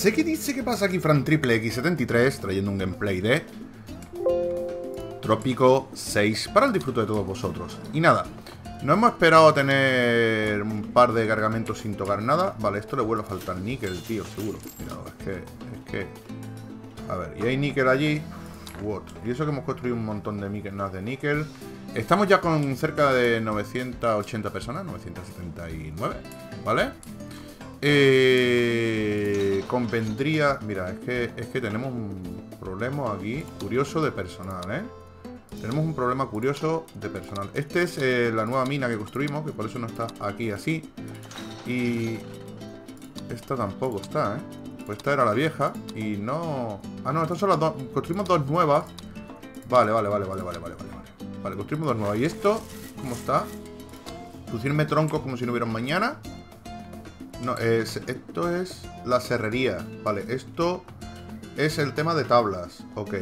sé que dice que pasa aquí Fran Triple X73 trayendo un gameplay de Tropico 6 para el disfrute de todos vosotros. Y nada, no hemos esperado a tener un par de cargamentos sin tocar nada. Vale, esto le vuelve a faltar níquel, tío, seguro. Mira, es que... A ver, y hay níquel allí. What? Y eso que hemos construido un montón de minas de níquel. Estamos ya con cerca de 980 personas, 979, ¿vale? Convendría... Mira, es que tenemos un problema aquí curioso de personal, ¿eh? Tenemos un problema curioso de personal. Esta es la nueva mina que construimos, que por eso no está aquí así. Y... esta tampoco está, ¿eh? Pues esta era la vieja y no... Ah, no, estas son las dos... Construimos dos nuevas. Vale, construimos dos nuevas. ¿Y esto? ¿Cómo está? Lucirme troncos como si no hubiera mañana. No, esto es la serrería. Vale, esto es el tema de tablas. Ok.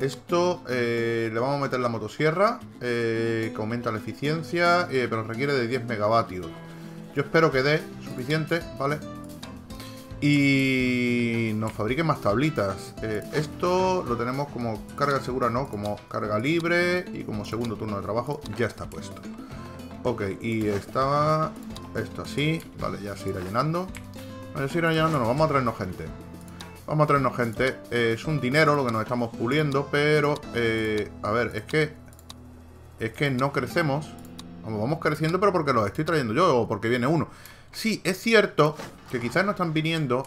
Esto le vamos a meter la motosierra, que aumenta la eficiencia, pero requiere de 10 megavatios. Yo espero que dé suficiente, ¿vale? Y nos fabriquen más tablitas. Esto lo tenemos como carga segura, ¿no? Como carga libre y como segundo turno de trabajo. Ya está puesto. Ok, y estaba... esto así, vale, ya se irá llenando. No, ya se irá llenando, no, vamos a traernos gente. Vamos a traernos gente. Es un dinero lo que nos estamos puliendo, pero... a ver, es que no crecemos. Vamos creciendo, pero porque los estoy trayendo yo o porque viene uno. Sí, es cierto que quizás no están viniendo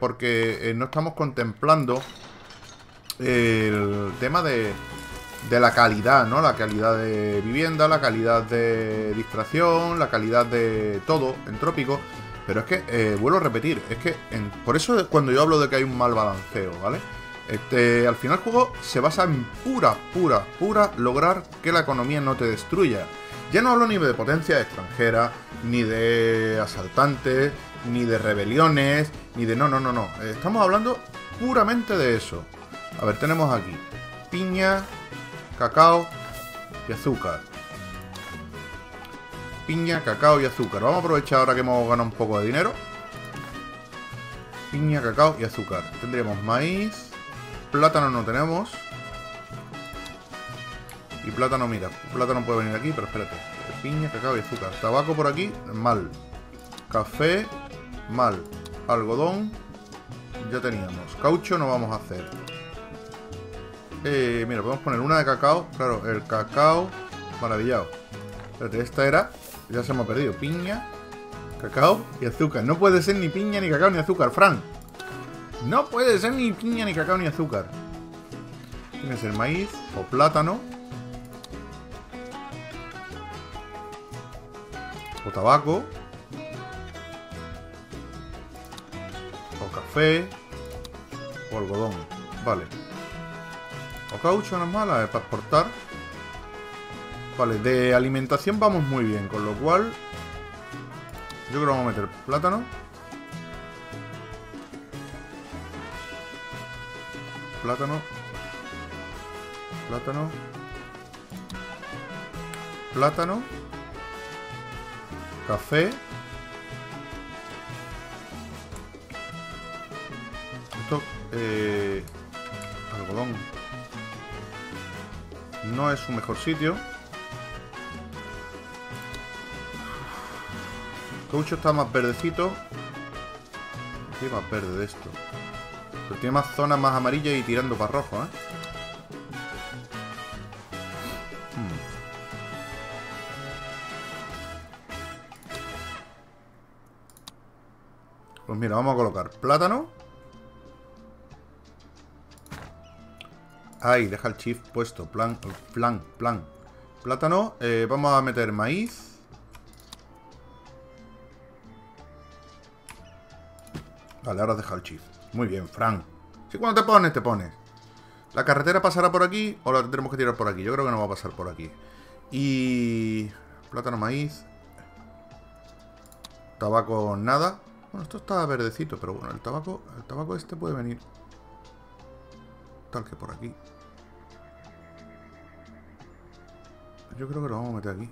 porque no estamos contemplando el tema de la calidad, ¿no? La calidad de vivienda, la calidad de distracción, la calidad de todo en Trópico. Pero es que, vuelvo a repetir, es que por eso cuando yo hablo de que hay un mal balanceo, ¿vale? Al final el juego se basa en pura lograr que la economía no te destruya. Ya no hablo ni de potencia extranjera, ni de asaltantes, ni de rebeliones, ni de... No. Estamos hablando puramente de eso. A ver, tenemos aquí piña, cacao y azúcar. Piña, cacao y azúcar. Vamos a aprovechar ahora que hemos ganado un poco de dinero. Piña, cacao y azúcar. Tendríamos maíz. Plátano no tenemos. Y plátano, mira, plátano puede venir aquí, pero espérate. Piña, cacao y azúcar. Tabaco por aquí, mal. Café, mal. Algodón, ya teníamos. Caucho no vamos a hacer. Mira, podemos poner una de cacao. Claro, el cacao, maravillado. Espérate, esta era... ya se me ha perdido. Piña, cacao y azúcar. No puede ser ni piña, ni cacao, ni azúcar, Fran. No puede ser ni piña, ni cacao, ni azúcar. Tiene que ser maíz o plátano. O tabaco. O café. O algodón. Vale. O caucho, no es mala, para exportar. Vale, de alimentación vamos muy bien, con lo cual... yo creo que vamos a meter plátano. Plátano. Plátano. Plátano. Café. Esto, algodón. No es su mejor sitio. Caucho está más verdecito. Sí, más verde de esto. Pero tiene más zonas más amarillas y tirando para rojo, ¿eh? Pues mira, vamos a colocar plátano. Ay, deja el shift puesto. Plan. Plátano. Vamos a meter maíz. Vale, ahora deja el shift. Muy bien, Fran. Si cuando te pones, te pones. La carretera pasará por aquí o la tendremos que tirar por aquí. Yo creo que no va a pasar por aquí. Y... plátano, maíz. Tabaco, nada. Bueno, esto está verdecito, pero bueno, el tabaco este puede venir. Tal que por aquí. Yo creo que lo vamos a meter aquí.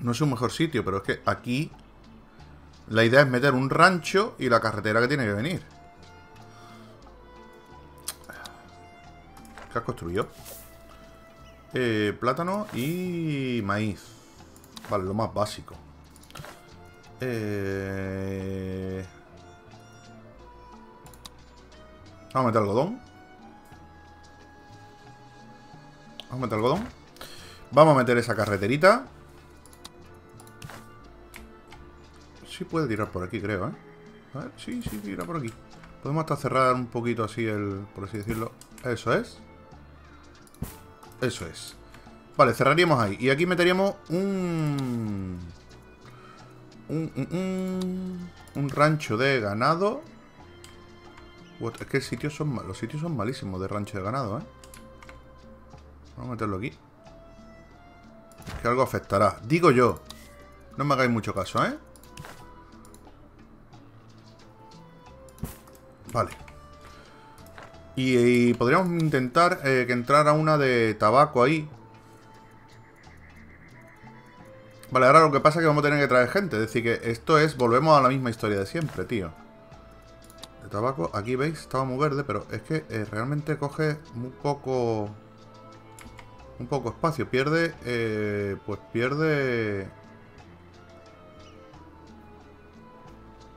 No es un mejor sitio, pero es que aquí La idea es meter un rancho y la carretera que tiene que venir. ¿Qué has construido? Plátano y maíz. Vale, lo más básico. Vamos a meter algodón. Vamos a meter algodón. Vamos a meter esa carreterita. Sí puede tirar por aquí, creo, ¿eh? A ver, sí, tira por aquí. Podemos hasta cerrar un poquito así el... por así decirlo. Eso es. Eso es. Vale, cerraríamos ahí. Y aquí meteríamos un rancho de ganado. Es que los sitios son malísimos de rancho de ganado, ¿eh? Vamos a meterlo aquí. Que algo afectará, digo yo. No me hagáis mucho caso, ¿eh? Vale. Y podríamos intentar que entrara una de tabaco ahí. Vale, ahora lo que pasa es que vamos a tener que traer gente. Es decir, que esto es... volvemos a la misma historia de siempre, tío. De tabaco, aquí veis, estaba muy verde, pero es que realmente coge muy poco... un poco espacio. Pierde... pues pierde...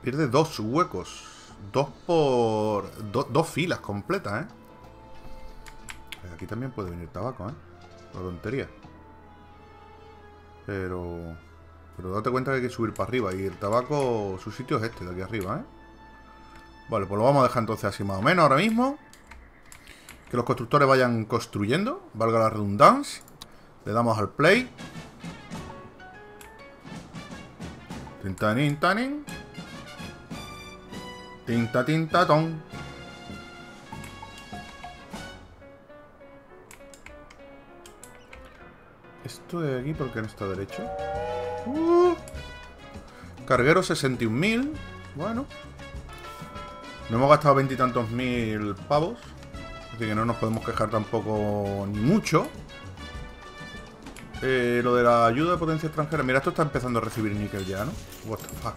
pierde dos huecos. Dos filas completas, ¿eh? Aquí también puede venir tabaco, ¿eh? La tontería. Pero date cuenta que hay que subir para arriba. Y el tabaco, su sitio es este, de aquí arriba, ¿eh? Vale, pues lo vamos a dejar entonces así más o menos ahora mismo. Que los constructores vayan construyendo, valga la redundancia. Le damos al play. Tintanin, tanin. Tinta, tinta, ton. Esto de aquí, ¿por qué no está derecho? Carguero 61.000. Bueno. No hemos gastado veintitantos mil pavos. Así que no nos podemos quejar tampoco ni mucho. Lo de la ayuda de potencia extranjera. Mira, esto está empezando a recibir níquel ya, ¿no? What the fuck.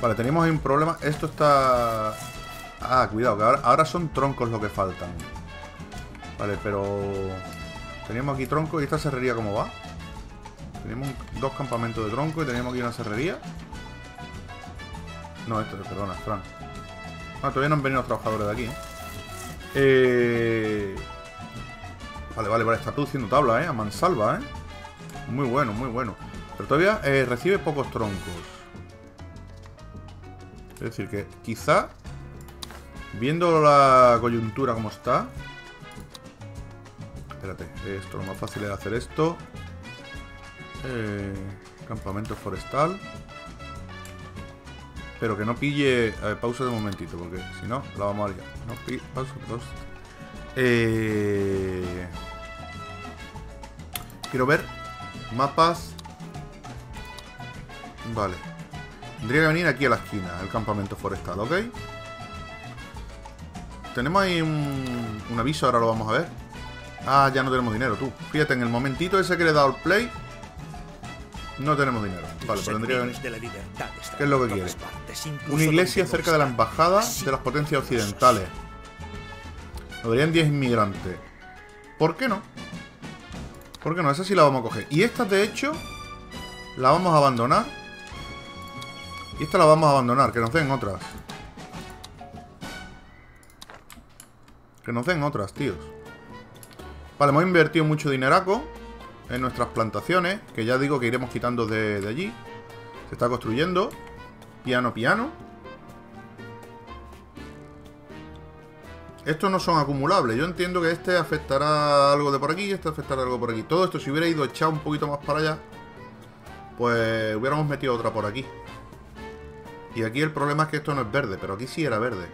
Vale, teníamos ahí un problema. Esto está... ah, cuidado, que ahora son troncos lo que faltan. Vale, pero... teníamos aquí troncos. ¿Y esta serrería cómo va? Tenemos dos campamentos de troncos y teníamos aquí una serrería. No, esto, perdona, Fran. Ah, todavía no han venido los trabajadores de aquí, ¿eh? Vale, está produciendo tabla, ¿eh? A mansalva, ¿eh? Muy bueno, muy bueno. Pero todavía recibe pocos troncos. Es decir, que quizá, viendo la coyuntura como está... espérate, esto lo más fácil es hacer esto. Campamento forestal. Pero que no pille... a ver, pausa de un momentito, porque si no, la vamos a liar. No pille... pausa, pausa. Quiero ver mapas. Vale. Tendría que venir aquí a la esquina, el campamento forestal, ¿ok? Tenemos ahí un aviso, ahora lo vamos a ver. Ah, ya no tenemos dinero, tú. Fíjate, en el momentito ese que le he dado el play, no tenemos dinero. Vale, pero tendría que venir. ¿Qué es lo que quiere? Una iglesia cerca de la embajada de las potencias occidentales. Nos darían 10 inmigrantes. ¿Por qué no? ¿Por qué no? Esa sí la vamos a coger. Y esta, de hecho, la vamos a abandonar. Y esta la vamos a abandonar, que nos den otras. Que nos den otras, tíos. Vale, hemos invertido mucho dineraco en nuestras plantaciones, que ya digo que iremos quitando de allí. Se está construyendo. Piano, piano. Estos no son acumulables. Yo entiendo que este afectará algo de por aquí y este afectará algo por aquí. Todo esto, si hubiera ido echado un poquito más para allá, pues hubiéramos metido otra por aquí. Y aquí el problema es que esto no es verde, pero aquí sí era verde.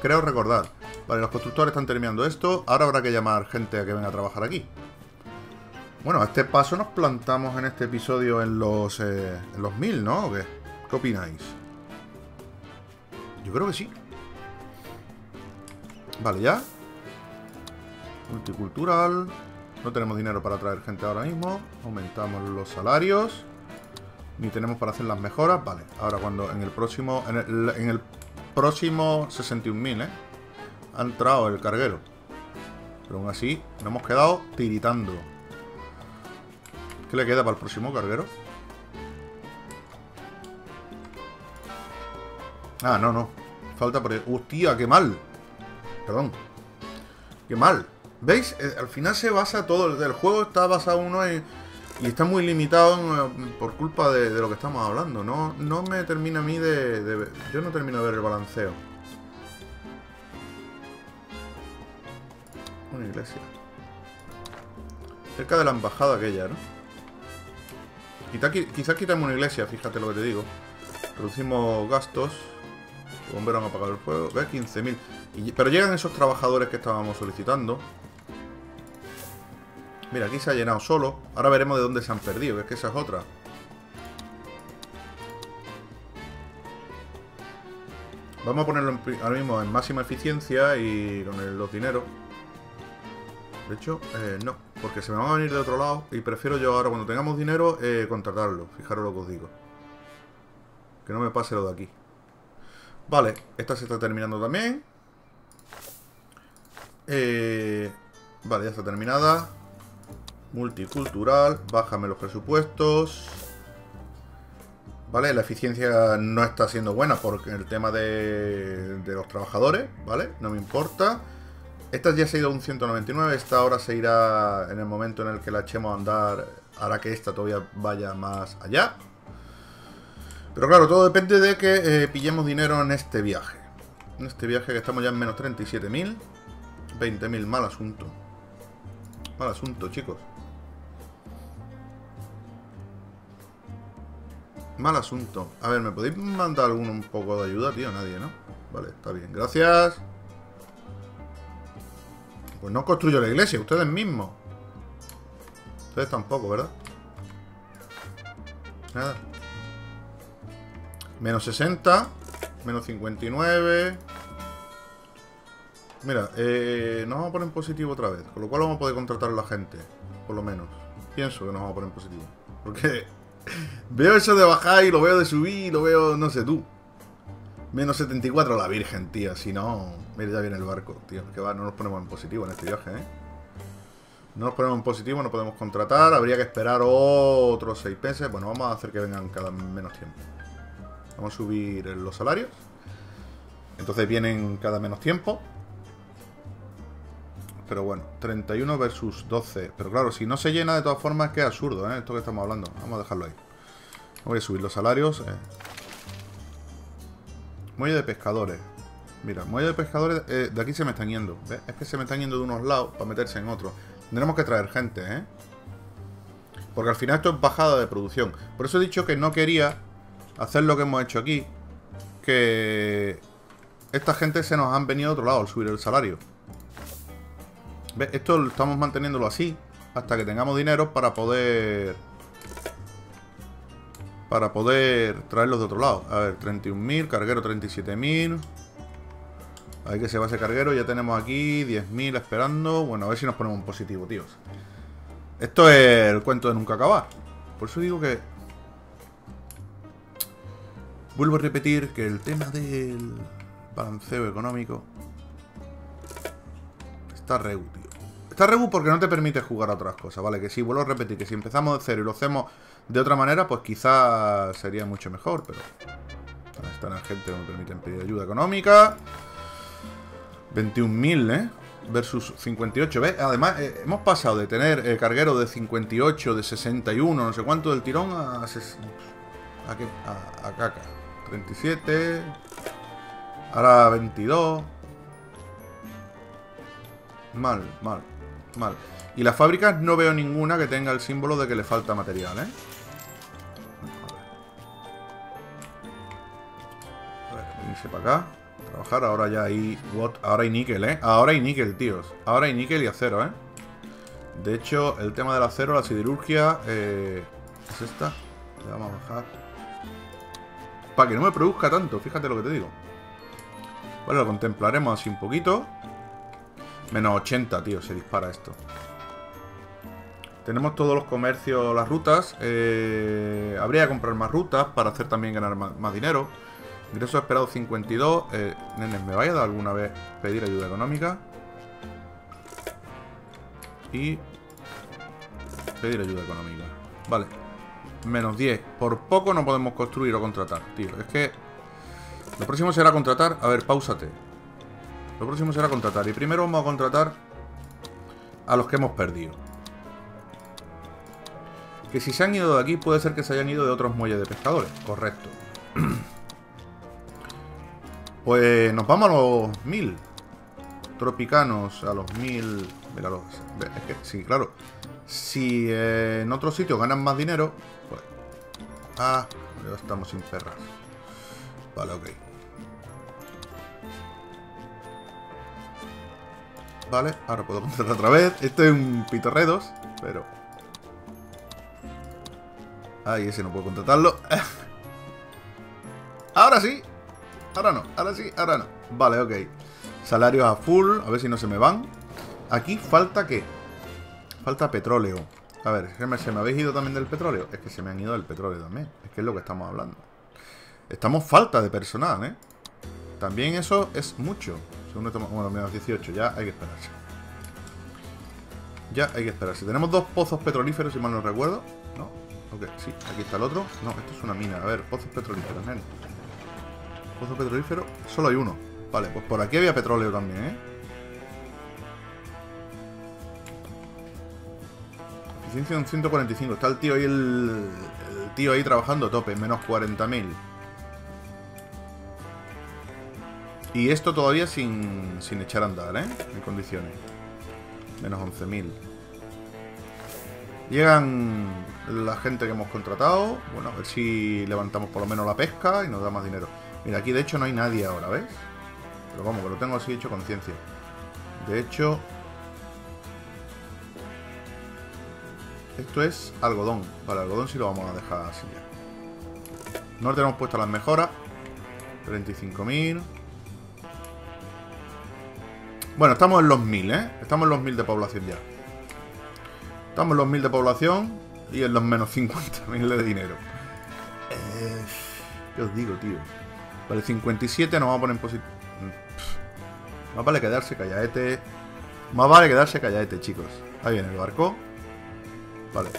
Creo recordar. Vale, los constructores están terminando esto. Ahora habrá que llamar gente a que venga a trabajar aquí. Bueno, a este paso nos plantamos en este episodio en los 1000, ¿no? ¿O qué? ¿Qué opináis? Yo creo que sí. Vale, ya. Multicultural. No tenemos dinero para traer gente ahora mismo. Aumentamos los salarios. ni tenemos para hacer las mejoras. Vale, ahora cuando en el próximo, en el próximo 61.000, ha entrado el carguero. Pero aún así, nos hemos quedado tiritando. ¿Qué le queda para el próximo carguero? Ah, no, no. Falta por... ¡Hostia, qué mal! Perdón. ¡Qué mal! ¿Veis? Al final se basa todo. El juego está basado uno en... Y está muy limitado por culpa de lo que estamos hablando. No me termina a mí de ver. Yo no termino de ver el balanceo. Una iglesia. Cerca de la embajada aquella, ¿no? Quizás quitamos una iglesia, fíjate lo que te digo. Reducimos gastos. Los bomberos han apagado el fuego. Ve, 15.000. Pero llegan esos trabajadores que estábamos solicitando. Mira, aquí se ha llenado solo. Ahora veremos de dónde se han perdido, que es que esa es otra. Vamos a ponerlo ahora mismo en máxima eficiencia y con los dineros. De hecho, no, porque se me van a venir de otro lado y prefiero yo ahora, cuando tengamos dinero, contratarlo. Fijaros lo que os digo. Que no me pase lo de aquí. Vale, esta se está terminando también. Vale, ya está terminada. Multicultural, bájame los presupuestos. Vale, la eficiencia no está siendo buena por el tema de los trabajadores, ¿vale? No me importa. Esta ya se ha ido a un 199, esta ahora se irá en el momento en el que la echemos a andar, hará que esta todavía vaya más allá. Pero claro, todo depende de que pillemos dinero en este viaje. En este viaje que estamos ya en menos 37.000. 20.000, mal asunto. Mal asunto, chicos. Mal asunto. A ver, ¿me podéis mandar alguno un poco de ayuda, tío? Nadie, ¿no? Vale, está bien. Gracias. Pues no construyo la iglesia, ustedes mismos. Ustedes tampoco, ¿verdad? Nada. Menos 60. Menos 59. Mira, nos vamos a poner en positivo otra vez. Con lo cual vamos a poder contratar a la gente. Por lo menos. Pienso que nos vamos a poner en positivo. Porque... veo eso de bajar y lo veo de subir y lo veo, no sé tú. Menos 74, la virgen, tío. Si no, mira, ya viene el barco, tío. Que va, no nos ponemos en positivo en este viaje, ¿eh? No nos ponemos en positivo, no podemos contratar. Habría que esperar otros 6 meses. Bueno, vamos a hacer que vengan cada menos tiempo. Vamos a subir los salarios. Entonces vienen cada menos tiempo. Pero bueno, 31 versus 12. Pero claro, si no se llena de todas formas, que es absurdo, ¿eh? Esto que estamos hablando. Vamos a dejarlo ahí. Voy a subir los salarios. Muelle de pescadores. Mira, muelle de pescadores, de aquí se me están yendo. ¿Ves? Es que se me están yendo de unos lados para meterse en otros. Tendremos que traer gente, ¿eh? Porque al final esto es bajada de producción. Por eso he dicho que no quería hacer lo que hemos hecho aquí. Que esta gente se nos han venido de otro lado al subir el salario. ¿Ves? Esto lo estamos manteniéndolo así hasta que tengamos dinero para poder traerlos de otro lado. A ver, 31.000, carguero 37.000. A ver que se va ese carguero. Ya tenemos aquí 10.000 esperando. Bueno, a ver si nos ponemos un positivo, tíos. Esto es el cuento de nunca acabar. Por eso digo que... vuelvo a repetir que el tema del balanceo económico está regu, tío. Está regu porque no te permite jugar a otras cosas, ¿vale? Que si, vuelvo a repetir, que si empezamos de cero y lo hacemos de otra manera, pues quizás sería mucho mejor, pero... esta gente no me permiten pedir ayuda económica. 21.000, ¿eh? Versus 58, ¿ves? Además, hemos pasado de tener cargueros de 58, de 61, no sé cuánto del tirón a... a caca. 37... ahora 22... Mal, mal, mal. Y las fábricas no veo ninguna que tenga el símbolo de que le falta material, ¿eh? A ver, venirse para acá. Trabajar, ahora ya hay... what? Ahora hay níquel, ¿eh? Ahora hay níquel, tíos. Ahora hay níquel y acero, ¿eh? De hecho, el tema del acero, la siderurgia... ¿es esta? Le vamos a bajar. Para que no me produzca tanto, fíjate lo que te digo. Bueno, lo contemplaremos así un poquito. Menos 80, tío, se dispara esto. Tenemos todos los comercios, las rutas. Habría que comprar más rutas para hacer también ganar más dinero. Ingreso esperado 52. Nenes, ¿me vaya a dar alguna vez pedir ayuda económica? Y pedir ayuda económica. Vale. Menos 10. Por poco no podemos construir o contratar, tío. Es que lo próximo será contratar. A ver, páusate. Lo próximo será contratar. Y primero vamos a contratar a los que hemos perdido. Que si se han ido de aquí, puede ser que se hayan ido de otros muelles de pescadores. Correcto. Pues nos vamos a los 1000 tropicanos, a los 1000... Es que, sí, claro. Si en otros sitios ganan más dinero, pues... Ah, ya estamos sin perras. Vale, ok. Vale, ahora puedo contratar otra vez. Esto es un pitorredos, pero... Ay, ese no puedo contratarlo. Ahora sí. Ahora no, ahora sí, ahora no. Vale, ok. Salarios a full, a ver si no se me van. Aquí falta ¿qué? Falta petróleo. A ver, ¿se me habéis ido también del petróleo? Es que se me han ido del petróleo también. Es que es lo que estamos hablando. Estamos falta de personal, ¿eh? También eso es mucho. Segundo, bueno, menos 18, ya hay que esperarse. Ya hay que esperarse. Tenemos dos pozos petrolíferos, si mal no recuerdo. ¿No? Ok, sí, aquí está el otro. No, esto es una mina. A ver, pozos petrolíferos, nene. Pozo petrolífero, solo hay uno. Vale, pues por aquí había petróleo también, ¿eh? Eficiencia en 145. Está el tío ahí, el tío ahí trabajando a tope. Menos 40.000. Y esto todavía sin echar a andar, ¿eh? En condiciones. Menos 11.000. Llegan la gente que hemos contratado. Bueno, a ver si levantamos por lo menos la pesca y nos da más dinero. Mira, aquí de hecho no hay nadie ahora, ¿ves? Pero vamos, que lo tengo así hecho conciencia. De hecho... Esto es algodón. Vale, algodón sí lo vamos a dejar así ya. No le tenemos puestas las mejoras. 35.000. Bueno, estamos en los 1000, ¿eh? Estamos en los 1000 de población ya. Estamos en los 1000 de población y en los menos 50.000 de dinero. ¿Qué os digo, tío? Vale, 57 nos vamos a poner en positivo. Más vale quedarse calladete. Más vale quedarse calladete, chicos. Ahí viene el barco. Vale.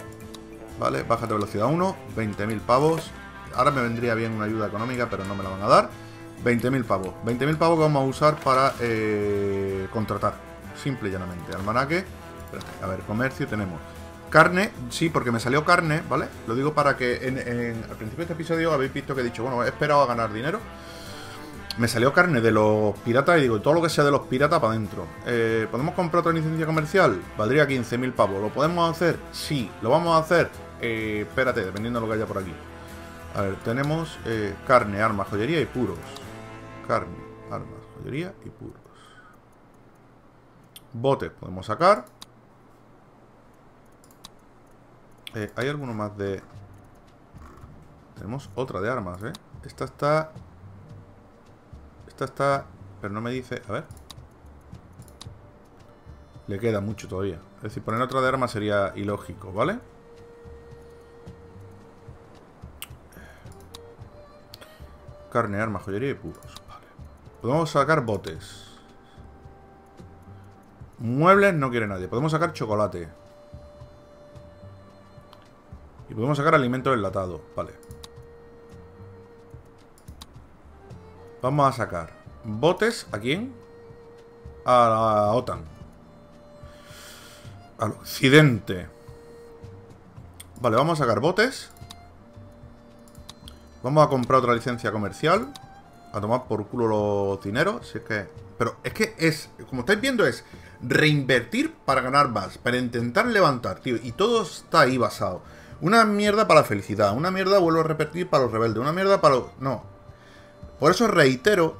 Vale, bájate velocidad 1. 20.000 pavos. Ahora me vendría bien una ayuda económica, pero no me la van a dar. 20.000 pavos. 20.000 pavos que vamos a usar para contratar. Simple y llanamente. Almanaque. Espérate, a ver, comercio tenemos. Carne, sí, porque me salió carne, ¿vale? Lo digo para que al principio de este episodio habéis visto que he dicho, bueno, he esperado a ganar dinero. Me salió carne de los piratas y digo, todo lo que sea de los piratas para adentro. ¿Podemos comprar otra licencia comercial? Valdría 15.000 pavos. ¿Lo podemos hacer? Sí, lo vamos a hacer. Espérate, dependiendo de lo que haya por aquí. A ver, tenemos carne, armas, joyería y puros. Carne, armas, joyería y puros. Botes podemos sacar. Hay alguno más de... Tenemos otra de armas, ¿eh? Esta está... Pero no me dice... A ver. Le queda mucho todavía. Es decir, poner otra de armas sería ilógico, ¿vale? Carne, armas, joyería y puros. Vale. Podemos sacar botes. Muebles no quiere nadie. Podemos sacar chocolate. Y podemos sacar alimentos enlatados. Vale. Vamos a sacar botes. ¿A quién? A la OTAN. Al occidente. Vale, vamos a sacar botes. Vamos a comprar otra licencia comercial. A tomar por culo los dineros. Si es que... Pero es que es... Como estáis viendo es... Reinvertir para ganar más. Para intentar levantar, tío. Y todo está ahí basado. Una mierda para la felicidad, una mierda, vuelvo a repetir, para los rebeldes, una mierda para los... No. Por eso reitero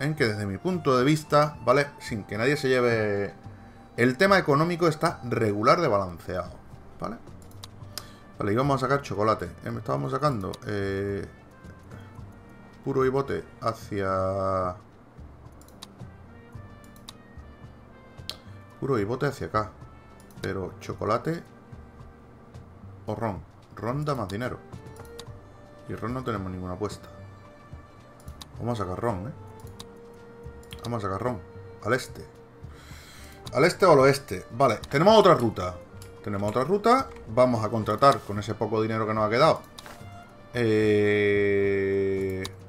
en que desde mi punto de vista, ¿vale? Sin que nadie se lleve... El tema económico está regular de balanceado, ¿vale? Vale, y vamos a sacar chocolate. Estábamos sacando... puro y bote hacia... Puro y bote hacia acá. Pero chocolate o ron. Ron da más dinero. Y ron no tenemos ninguna apuesta. Vamos a sacar ron, ¿eh? Vamos a sacar ron. Al este. Al este o al oeste. Vale, tenemos otra ruta. Tenemos otra ruta. Vamos a contratar con ese poco dinero que nos ha quedado.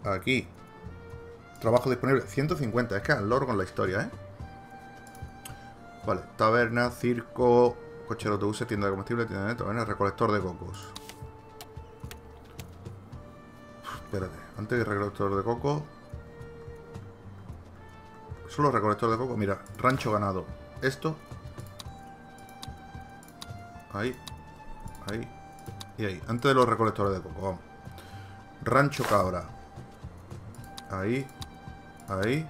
Aquí. Trabajo disponible. 150. Es que al loro con la historia, ¿eh? Vale. Taberna, circo, cochero de autobuses, tienda de comestibles, tienda de taberna, recolector de cocos. Espérate. Antes de recolector de cocos. Solo recolector de cocos. Mira. Rancho ganado. Esto. Ahí. Ahí. Y ahí. Antes de los recolectores de coco. Vamos. Rancho cabra. Ahí. Ahí.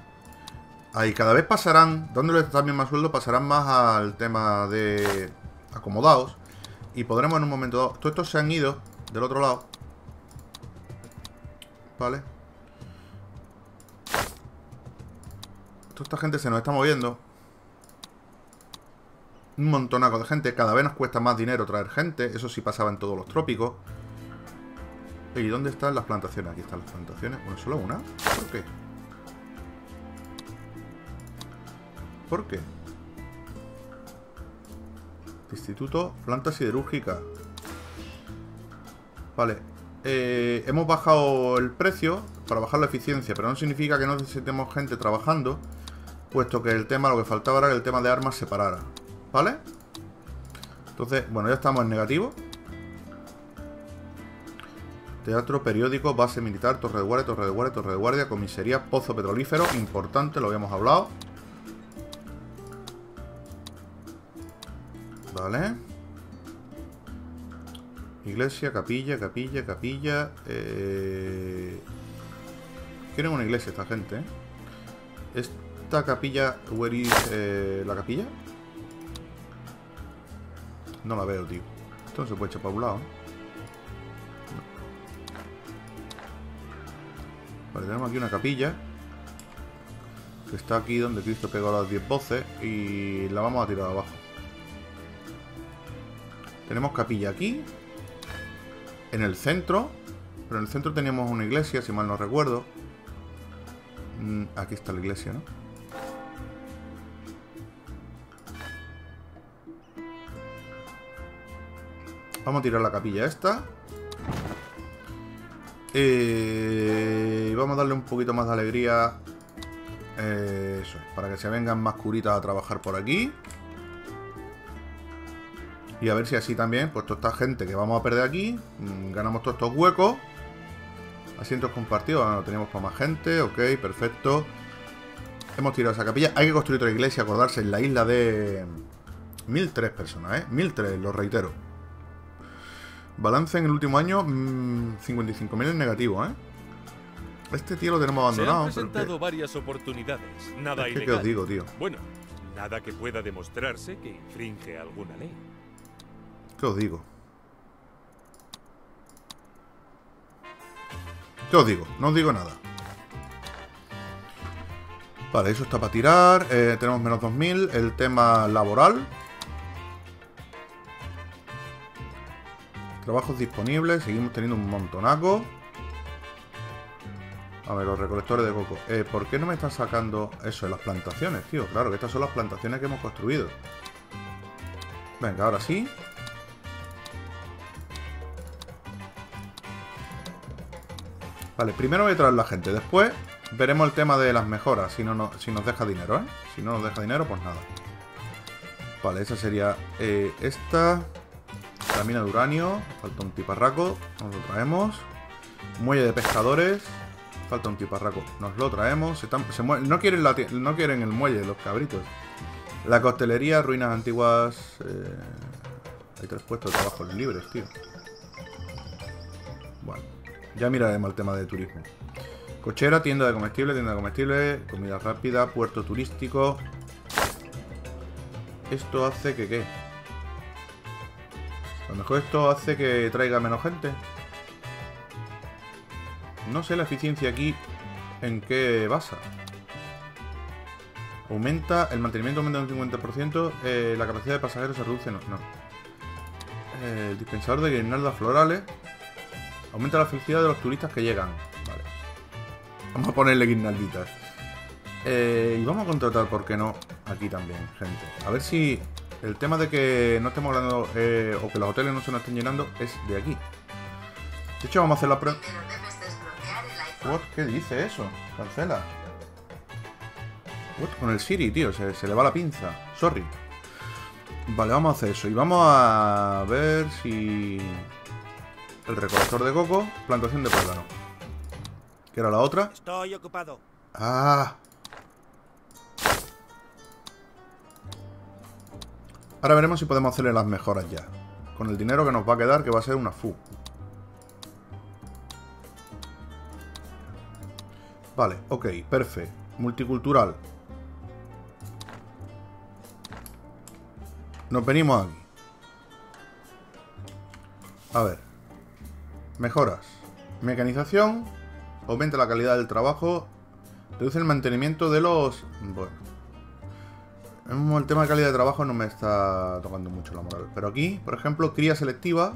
Ahí cada vez pasarán, dándole también más sueldo, pasarán más al tema de acomodados. Y podremos en un momento dado... Todos estos se han ido del otro lado. Vale. Toda esta gente se nos está moviendo. Un montonaco de gente. Cada vez nos cuesta más dinero traer gente. Eso sí pasaba en todos los trópicos. ¿Y dónde están las plantaciones? Aquí están las plantaciones. Bueno, solo una. ¿Por qué? ¿Por qué? Instituto. Planta siderúrgica. Vale. Hemos bajado el precio para bajar la eficiencia. Pero no significa que no necesitemos gente trabajando. Puesto que el tema, lo que faltaba era que el tema de armas se parara. ¿Vale? Entonces, bueno, ya estamos en negativo. Teatro, periódico, base militar, torre de guardia, torre de guardia, torre de guardia, comisaría, pozo petrolífero, importante, lo habíamos hablado. Vale. Iglesia, capilla, capilla, capilla. Quieren una iglesia esta gente, ¿eh? Esta capilla, where is, la capilla? No la veo, tío. Esto no se puede echar para un lado. Vale, tenemos aquí una capilla. Que está aquí donde Cristo pegó las 10 voces. Y la vamos a tirar abajo. Tenemos capilla aquí. En el centro. Pero en el centro teníamos una iglesia, si mal no recuerdo. Aquí está la iglesia, ¿no? Vamos a tirar la capilla esta. Y vamos a darle un poquito más de alegría. Eso, para que se vengan más curitas a trabajar por aquí. Y a ver si así también, pues toda esta gente que vamos a perder aquí, ganamos todos estos huecos. Asientos compartidos, ahora no tenemos para más gente. Ok, perfecto. Hemos tirado esa capilla. Hay que construir otra iglesia, acordarse, en la isla de... 1003 personas, ¿eh? 1003, lo reitero. Balance en el último año, 55.000 en negativo, ¿eh? Este tío lo tenemos abandonado. Se han presentado varias oportunidades, nada ilegal. ¿Qué os digo, tío? Bueno, nada que pueda demostrarse que infringe alguna ley. ¿Qué os digo? ¿Qué os digo? No os digo nada. Vale, eso está para tirar. Tenemos menos 2.000. El tema laboral. Trabajos disponibles, seguimos teniendo un montonaco. A ver, los recolectores de coco. ¿Por qué no me están sacando eso en las plantaciones, tío? Claro, que estas son las plantaciones que hemos construido. Venga, ahora sí. Vale, primero voy a traer la gente. Después veremos el tema de las mejoras. Si nos deja dinero, ¿eh? Si no nos deja dinero, pues nada. Vale, esa sería esta... La mina de uranio, falta un tiparraco, nos lo traemos. Muelle de pescadores, falta un tiparraco, nos lo traemos. No quieren el muelle, los cabritos. La costelería, ruinas antiguas. Hay 3 puestos de trabajo libres, tío. Bueno, ya miraremos el tema de turismo. Cochera, tienda de comestibles, comida rápida, puerto turístico. Esto hace que ¿qué? A lo mejor esto hace que traiga menos gente. No sé la eficiencia aquí en qué basa. Aumenta, el mantenimiento aumenta un 50%, la capacidad de pasajeros se reduce, el dispensador de guirnaldas florales aumenta la felicidad de los turistas que llegan. Vale. Vamos a ponerle guirnalditas. Y vamos a contratar, ¿por qué no? Aquí también, gente. A ver si el tema de que no estemos hablando o que los hoteles no se nos estén llenando es de aquí. De hecho, vamos a hacer la prueba. ¿Qué dice eso? Cancela. What? Con el Siri, tío, se le va la pinza. Sorry. Vale, vamos a hacer eso. Y vamos a ver si... El recolector de coco, plantación de plátano. ¿Qué era la otra? Estoy ocupado. Ah. Ahora veremos si podemos hacerle las mejoras ya. Con el dinero que nos va a quedar, que va a ser una FU. Vale, ok, perfecto. Multicultural. Nos venimos aquí. A ver. Mejoras. Mecanización. Aumenta la calidad del trabajo. Reduce el mantenimiento de los... Bueno. El tema de calidad de trabajo no me está tocando mucho la moral. Pero aquí, por ejemplo, cría selectiva.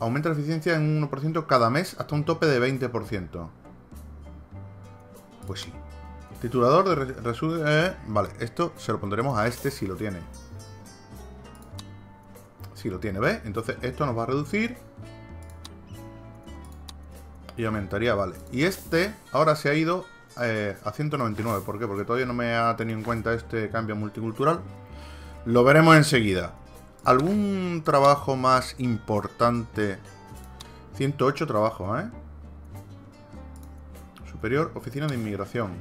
Aumenta la eficiencia en un 1% cada mes hasta un tope de 20%. Pues sí. Triturador de residuos... Vale, esto se lo pondremos a este si lo tiene. Si lo tiene, ¿ves? Entonces esto nos va a reducir... Y aumentaría, vale. Y este ahora se ha ido a 199. ¿Por qué? Porque todavía no me ha tenido en cuenta este cambio multicultural. Lo veremos enseguida. ¿Algún trabajo más importante? 108 trabajos, ¿eh? Superior, oficina de inmigración.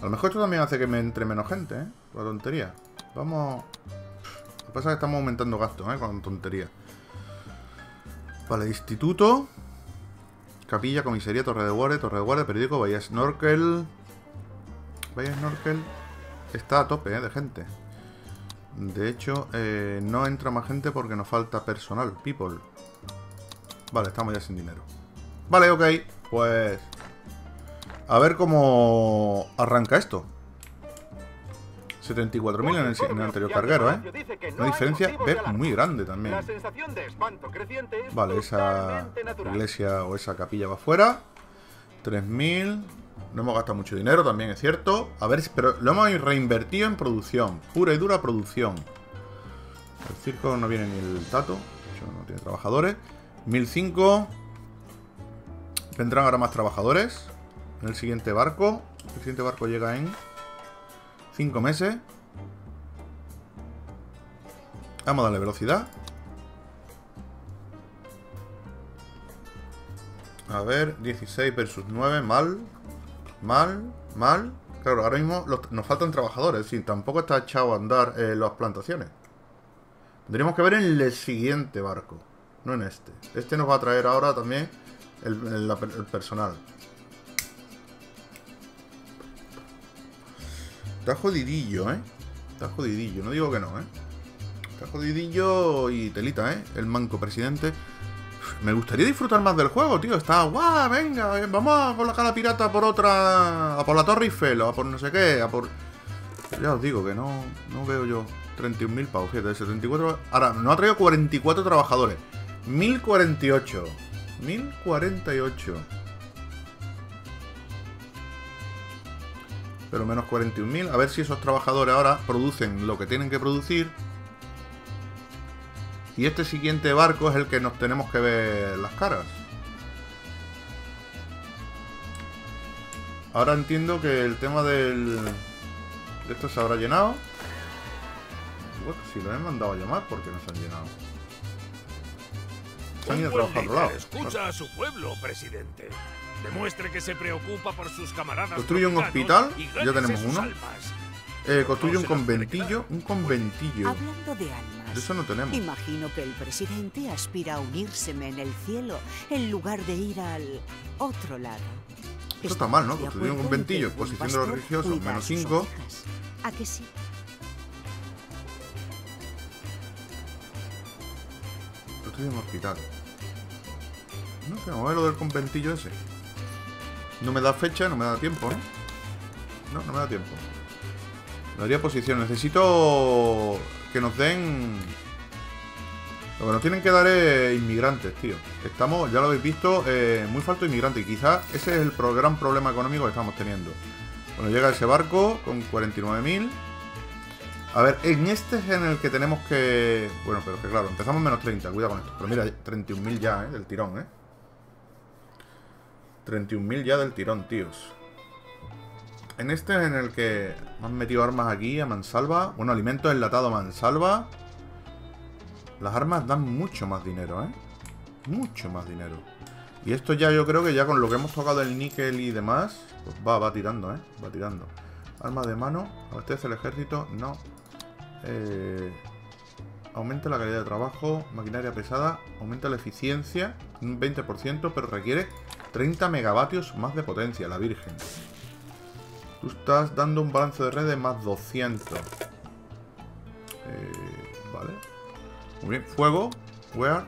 A lo mejor esto también hace que me entre menos gente, ¿eh? La tontería. Vamos... Lo que pasa es que estamos aumentando gastos, ¿eh? Con tontería. Vale, instituto... Capilla, comisaría, torre de guardia, periódico, Bahía Snorkel. Bahía Snorkel está a tope, de gente. De hecho, no entra más gente porque nos falta personal, people. Vale, estamos ya sin dinero. Vale, ok, pues... A ver cómo arranca esto. 74.000 en el anterior carguero, ¿eh? Una diferencia muy grande también. Vale, esa iglesia o esa capilla va fuera. 3.000. No hemos gastado mucho dinero, también es cierto. A ver, pero lo hemos reinvertido en producción. Pura y dura producción. El circo no viene ni el tato. De hecho, no tiene trabajadores. 1.005. Vendrán ahora más trabajadores. En el siguiente barco. El siguiente barco llega en... 5 meses. Vamos a darle velocidad. A ver, 16 versus 9. Mal. Claro, ahora mismo nos faltan trabajadores. Es decir, tampoco está echado a andar las plantaciones. Tendríamos que ver en el siguiente barco. No en este. Este nos va a traer ahora también el personal. Está jodidillo, ¿eh? Está jodidillo, no digo que no, ¿eh? Está jodidillo y telita, ¿eh? El manco presidente. Me gustaría disfrutar más del juego, tío. Está guau, venga, vamos a colocar a la pirata por otra... A por la Torre Eiffel, a por no sé qué, a por... Ya os digo que no veo yo. 31.000 pavos, fíjate, 74... Ahora, no ha traído 44 trabajadores. 1.048. 1.048. Pero menos 41.000. A ver si esos trabajadores ahora producen lo que tienen que producir. Y este siguiente barco es el que nos tenemos que ver las caras. Ahora entiendo que el tema del... De esto se habrá llenado. What? Si lo he mandado a llamar, ¿por qué no se han llenado? Se han ido a trabajar al lado. Escucha a su pueblo, presidente. Demuestre que se preocupa por sus camaradas. Construye un hospital, ya tenemos uno. Construye un conventillo. Un conventillo. Hablando de almas, eso no tenemos. Imagino que el presidente aspira a unírseme en el cielo en lugar de ir al otro lado. Esto está mal, ¿no? Construye un conventillo. Posición de los religiosos, menos 5. ¿A que sí? Construye un hospital. No sé, vamos a ver lo del conventillo ese. No me da fecha, no me da tiempo, ¿eh? No, no me da tiempo. Me daría posición. Necesito que nos den... Lo que nos tienen que dar es inmigrantes, tío. Estamos, ya lo habéis visto, muy falto de inmigrantes. Y quizás ese es el gran problema económico que estamos teniendo. Bueno, llega ese barco con 49.000. A ver, en este es en el que tenemos que... Bueno, pero que claro, empezamos menos 30, cuidado con esto. Pero mira, 31.000 ya, del tirón, 31.000 ya del tirón, tíos. En este es en el que me han metido armas aquí a mansalva. Bueno, alimentos enlatados a mansalva. Las armas dan mucho más dinero, mucho más dinero. Y esto ya yo creo que ya con lo que hemos tocado el níquel y demás, pues va tirando, va tirando. Armas de mano, a usted es el ejército, no. Aumenta la calidad de trabajo, maquinaria pesada, aumenta la eficiencia un 20%, pero requiere 30 megavatios más de potencia, la virgen. Tú estás dando un balance de redes más 200. Vale. Muy bien, fuego, where.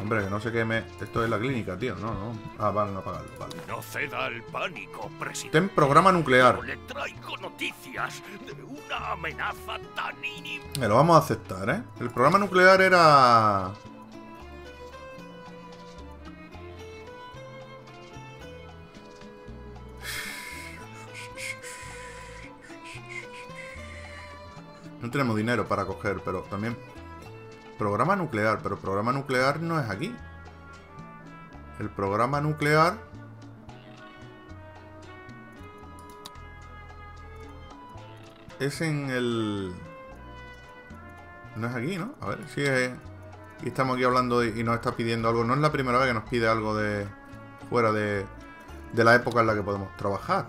Hombre, que no se queme. Esto es la clínica, tío, no. Ah, vale, no apagarlo, vale. No ceda al pánico, presidente. Ten programa nuclear. Le traigo noticias de una amenaza tan inminente. Lo vamos a aceptar, El programa nuclear era... No tenemos dinero para coger, pero también... Programa nuclear, pero el programa nuclear no es aquí. El programa nuclear... Es en el... No es aquí, ¿no? A ver, sí es... Y estamos aquí hablando de... y nos está pidiendo algo. No es la primera vez que nos pide algo de... Fuera de... De la época en la que podemos trabajar.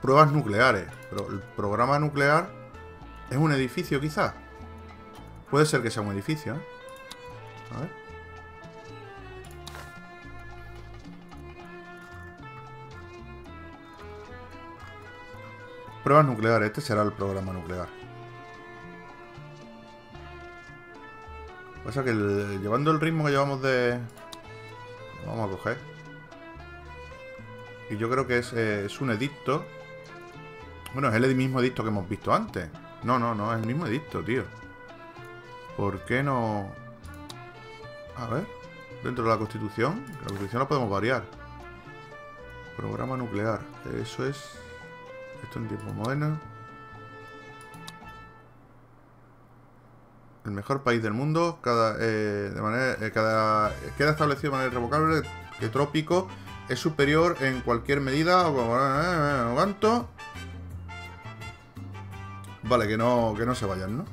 Pruebas nucleares, pero el programa nuclear es un edificio, quizás. Puede ser que sea un edificio, A ver. Pruebas nucleares, este será el programa nuclear. Pasa que llevando el ritmo que llevamos de... Vamos a coger. Y yo creo que es un edicto. Bueno, es el mismo edicto que hemos visto antes. No, es el mismo edicto, tío. ¿Por qué no...? A ver. Dentro de la Constitución. La Constitución la podemos variar. Programa nuclear. Eso es... Esto en tiempo moderno. El mejor país del mundo. Queda establecido de manera irrevocable que Trópico es superior en cualquier medida o como... ¿Cuánto? Vale, que no se vayan, ¿no?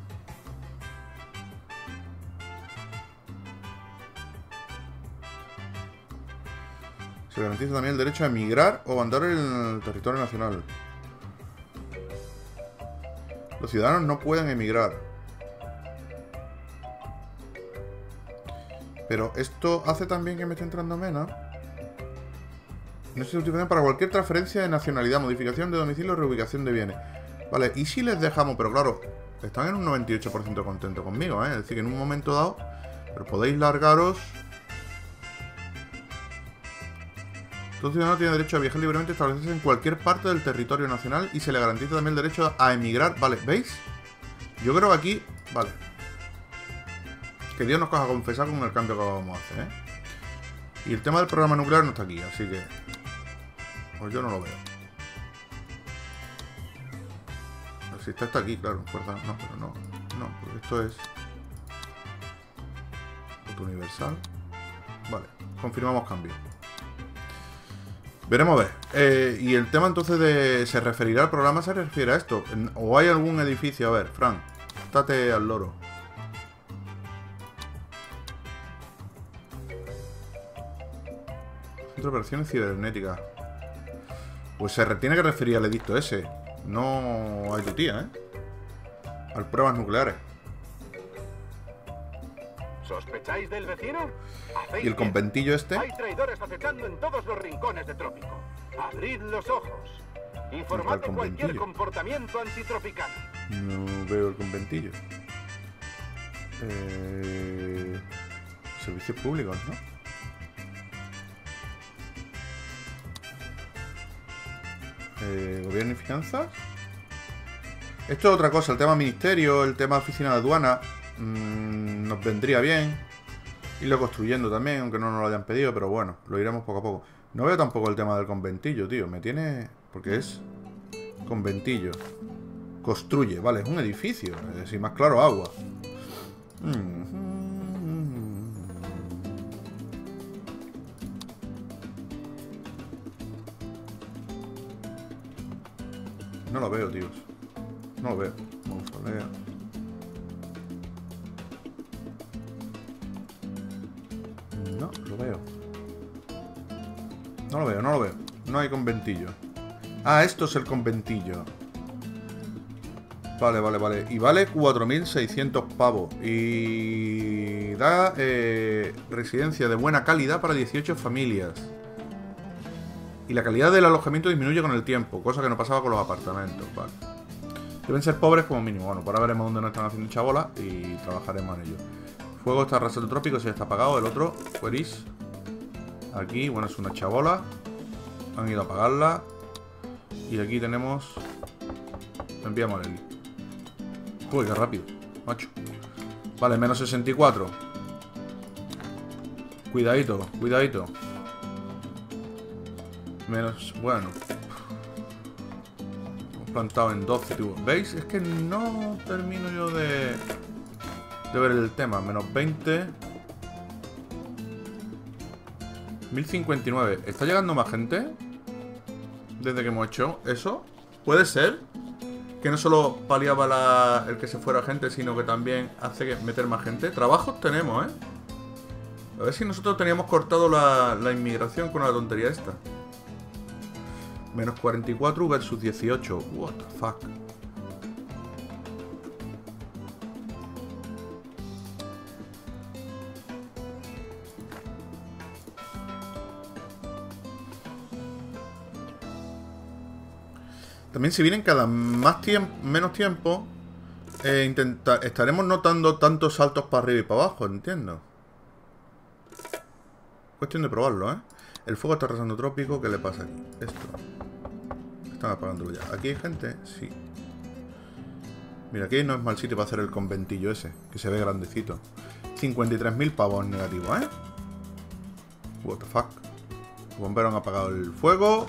Se garantiza también el derecho a emigrar o andar en el territorio nacional. Los ciudadanos no pueden emigrar. Pero esto hace también que me esté entrando mena. No se utilizan para cualquier transferencia de nacionalidad, modificación de domicilio o reubicación de bienes. Vale, y si les dejamos, pero claro, están en un 98% contentos conmigo, Es decir, que en un momento dado, pero podéis largaros. Todo ciudadano tiene derecho a viajar libremente, establecerse en cualquier parte del territorio nacional y se le garantiza también el derecho a emigrar. Vale, ¿veis? Yo creo que aquí, vale. Que Dios nos coja a confesar con el cambio que vamos a hacer, Y el tema del programa nuclear no está aquí, así que... Pues yo no lo veo. Pero si está aquí, claro, fuerza. No, pero no. No, porque esto es... Voto universal. Vale, confirmamos cambio. Veremos a ver. Y el tema entonces de... ¿Se referirá al programa? ¿Se refiere a esto? ¿O hay algún edificio? A ver, Fran, estate al loro. Centro de operaciones cibernéticas. Pues se tiene que referir al edicto ese. No hay tu tía, Al pruebas nucleares. ¿Sospecháis del vecino? Y el conventillo este. Hay traidores acechando en todos los rincones de Trópico. Abrid los ojos. Informad de cualquier comportamiento antitropicano. No veo el conventillo. servicios públicos, ¿no? Gobierno y finanzas. Esto es otra cosa, el tema ministerio, el tema oficina de aduana, nos vendría bien irlo construyendo también, aunque no nos lo hayan pedido, pero bueno, lo iremos poco a poco. No veo tampoco el tema del conventillo, tío, me tiene... porque es conventillo. Construye, vale, es un edificio, si más claro agua. No lo veo, tíos. No lo veo. Mausolea. No lo veo. No lo veo, no lo veo. No hay conventillo. Ah, esto es el conventillo. Vale, vale, vale. Y vale 4.600 pavos. Y da residencia de buena calidad para 18 familias. Y la calidad del alojamiento disminuye con el tiempo, cosa que no pasaba con los apartamentos, vale. Deben ser pobres como mínimo. Bueno, por ahora veremos dónde nos están haciendo chabolas y trabajaremos en ello. Fuego está arrasando trópico, si ya está apagado. El otro, Fueris. Aquí, bueno, es una chabola. Han ido a apagarla. Y aquí tenemos... enviamos a Lely. Uy, qué rápido, macho. Vale, menos 64. Cuidadito, cuidadito. Menos, bueno, hemos plantado en 12 tubos. ¿Veis? Es que no termino yo de ver el tema. Menos 20. 1059. ¿Está llegando más gente desde que hemos hecho eso? Puede ser que no solo paliaba el que se fuera gente, sino que también hace que meter más gente. Trabajos tenemos, ¿eh? A ver si nosotros teníamos cortado la inmigración con la tontería esta. Menos 44 versus 18. What the fuck. También si vienen cada menos tiempo, estaremos notando tantos saltos para arriba y para abajo, entiendo. Cuestión de probarlo, ¿eh? El fuego está arrasando trópico, ¿qué le pasa aquí? Esto. Están apagándolo ya. ¿Aquí hay gente? Sí. Mira, aquí no es mal sitio para hacer el conventillo ese, que se ve grandecito. 53.000 pavos negativos, ¿eh? What the fuck. Los bomberos han apagado el fuego.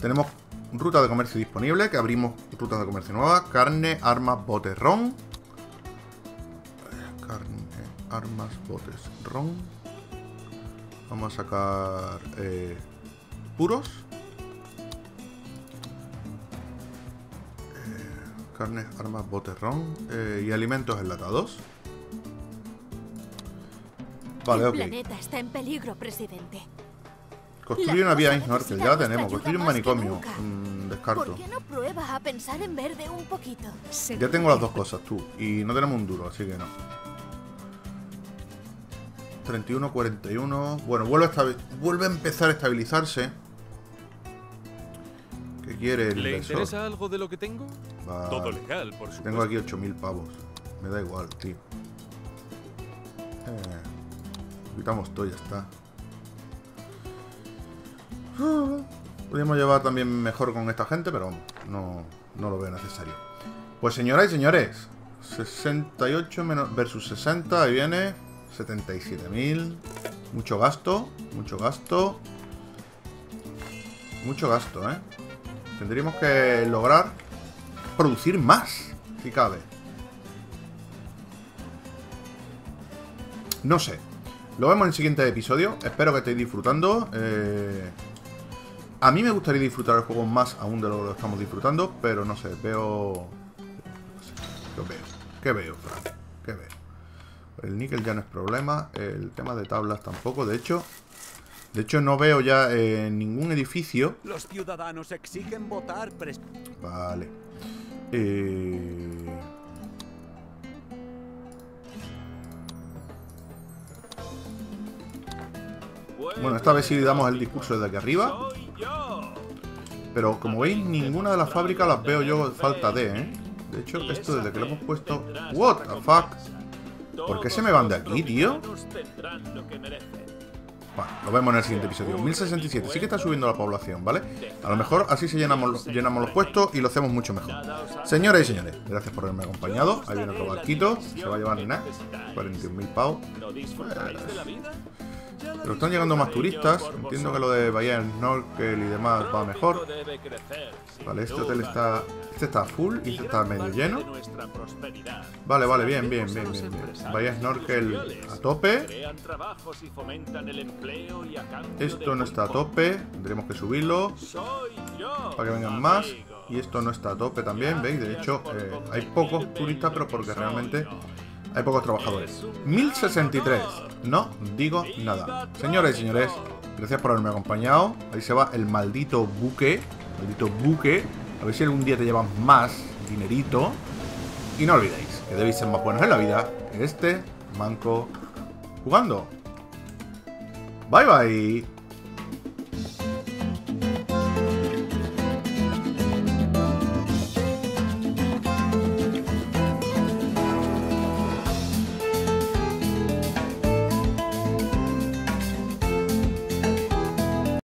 Tenemos ruta de comercio disponible, que abrimos rutas de comercio nuevas. Carne, armas, botes, ron. Carne, armas, botes, ron. Vamos a sacar puros. Carnes, armas, botes, ron. Y alimentos enlatados. Vale, ok. El planeta está en peligro, presidente. Construye una vía a Norte, ya la tenemos. Construye un manicomio. Descarto. ¿Por qué no pruebas a pensar en verde un poquito? Ya tengo las dos cosas, tú. Y no tenemos un duro, así que no. 31, 41... Bueno, vuelve a empezar a estabilizarse. ¿Qué quiere el inversor? ¿Le interesa algo de lo que tengo? Va. Todo legal, por supuesto. Tengo aquí 8.000 pavos. Me da igual, tío. Quitamos todo y ya está. Podríamos llevar también mejor con esta gente, pero vamos, no lo veo necesario. Pues señoras y señores, 68 menos versus 60, ahí viene... 77.000. Mucho gasto. Mucho gasto. Mucho gasto, ¿eh? Tendríamos que lograr producir más, si cabe. No sé. Lo vemos en el siguiente episodio. Espero que estéis disfrutando. A mí me gustaría disfrutar el juego más aún de lo que estamos disfrutando, pero no sé. Veo... ¿Qué veo? ¿Qué veo, Fran? ¿Qué veo? El níquel ya no es problema. El tema de tablas tampoco. De hecho no veo ya ningún edificio. Los ciudadanos exigen votar. Vale. Bueno, esta vez sí damos el discurso desde aquí arriba. Pero como veis, ninguna de las fábricas las veo yo falta de, ¿eh? De hecho, esto desde que lo hemos puesto... What the fuck. ¿Por qué se me van de aquí, tío? Bueno, lo vemos en el siguiente episodio. 1067, sí que está subiendo la población, ¿vale? A lo mejor así se llenamos los puestos y lo hacemos mucho mejor. Señoras y señores, gracias por haberme acompañado. Ahí viene otro barquito, se va a llevar nada, 41.000 pavos. Pero están llegando más turistas. Entiendo que lo de Bahía del Snorkel y demás va mejor. Vale, este hotel está... Este está full y este está medio lleno. Vale, vale, bien. Bahía Snorkel a tope. Esto no está a tope. Tendremos que subirlo para que vengan más. Y esto no está a tope también, ¿veis? De hecho, hay pocos turistas, pero porque realmente... hay pocos trabajadores. 1063. No digo nada. Señoras y señores, gracias por haberme acompañado. Ahí se va el maldito buque. Maldito buque. A ver si algún día te llevan más dinerito. Y no olvidéis que debéis ser más buenos en la vida que este manco jugando. Bye bye.